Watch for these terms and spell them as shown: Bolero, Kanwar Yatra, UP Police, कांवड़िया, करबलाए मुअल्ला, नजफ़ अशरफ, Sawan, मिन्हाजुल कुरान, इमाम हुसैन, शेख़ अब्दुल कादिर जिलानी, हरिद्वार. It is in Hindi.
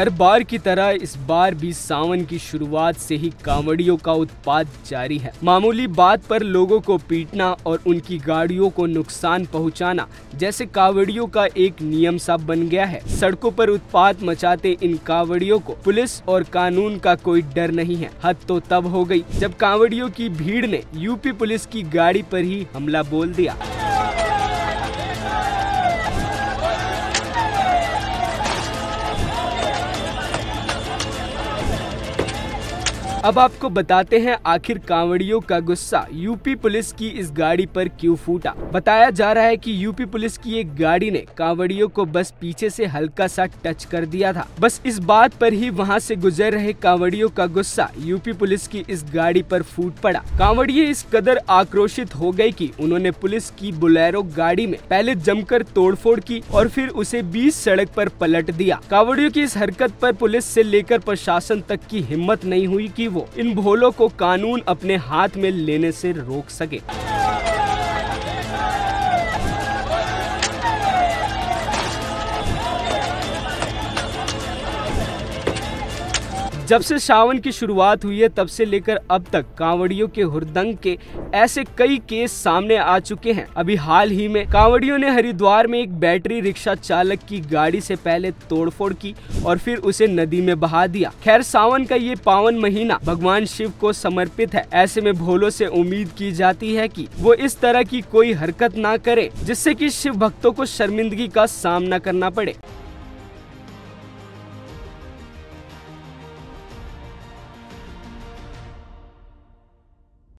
हर बार की तरह इस बार भी सावन की शुरुआत से ही कांवड़ियों का उत्पात जारी है। मामूली बात पर लोगों को पीटना और उनकी गाड़ियों को नुकसान पहुंचाना जैसे कांवड़ियों का एक नियम सा बन गया है। सड़कों पर उत्पात मचाते इन कांवड़ियों को पुलिस और कानून का कोई डर नहीं है। हद तो तब हो गई जब कांवड़ियों की भीड़ ने यूपी पुलिस की गाड़ी पर ही हमला बोल दिया। अब आपको बताते हैं आखिर कांवड़ियों का गुस्सा यूपी पुलिस की इस गाड़ी पर क्यों फूटा। बताया जा रहा है कि यूपी पुलिस की एक गाड़ी ने कांवड़ियों को बस पीछे से हल्का सा टच कर दिया था। बस इस बात पर ही वहां से गुजर रहे कांवड़ियों का गुस्सा यूपी पुलिस की इस गाड़ी पर फूट पड़ा। कांवड़िये इस कदर आक्रोशित हो गए कि उन्होंने पुलिस की बोलेरो गाड़ी में पहले जमकर तोड़फोड़ की और फिर उसे बीच सड़क पर पलट दिया। कांवड़ियों की इस हरकत पर पुलिस से लेकर प्रशासन तक की हिम्मत नहीं हुई कि वो इन भोलों को कानून अपने हाथ में लेने से रोक सके। जब से सावन की शुरुआत हुई है तब से लेकर अब तक कांवड़ियों के हुड़दंग के ऐसे कई केस सामने आ चुके हैं। अभी हाल ही में कांवड़ियों ने हरिद्वार में एक बैटरी रिक्शा चालक की गाड़ी से पहले तोड़फोड़ की और फिर उसे नदी में बहा दिया। खैर, सावन का ये पावन महीना भगवान शिव को समर्पित है। ऐसे में भोलों से उम्मीद की जाती है कि वो इस तरह की कोई हरकत ना करे जिससे कि शिव भक्तों को शर्मिंदगी का सामना करना पड़े।